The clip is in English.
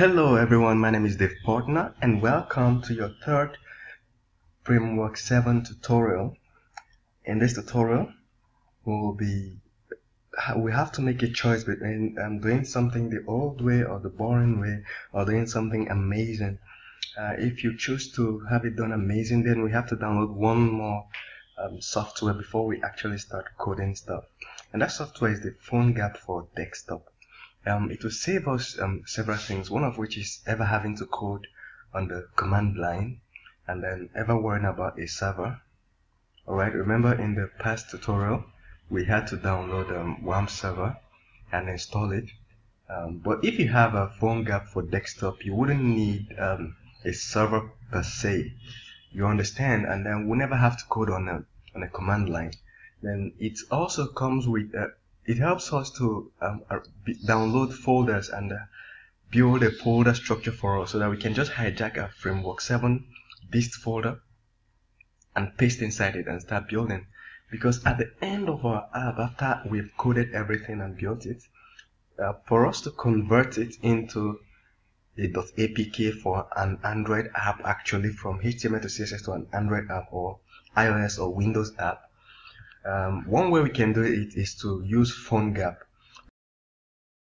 Hello everyone, my name is Dave Partner and welcome to your third Framework 7 tutorial. In this tutorial, we have to make a choice between doing something the old way or the boring way or doing something amazing. If you choose to have it done amazing, then we have to download one more software before we actually start coding stuff. And that software is the PhoneGap for desktop. It will save us several things, one of which is ever having to code on the command line and then ever worrying about a server. Alright, remember in the past tutorial we had to download WAMP server and install it, but if you have a PhoneGap for desktop you wouldn't need a server per se, you understand, and then we'll never have to code on a command line. Then it also comes with it helps us to download folders and build a folder structure for us so that we can just hijack a Framework 7 dist folder and paste inside it and start building. Because at the end of our app, after we've coded everything and built it, for us to convert it into a .apk for an Android app, actually from HTML to CSS to an Android app or iOS or Windows app, one way we can do it is to use PhoneGap.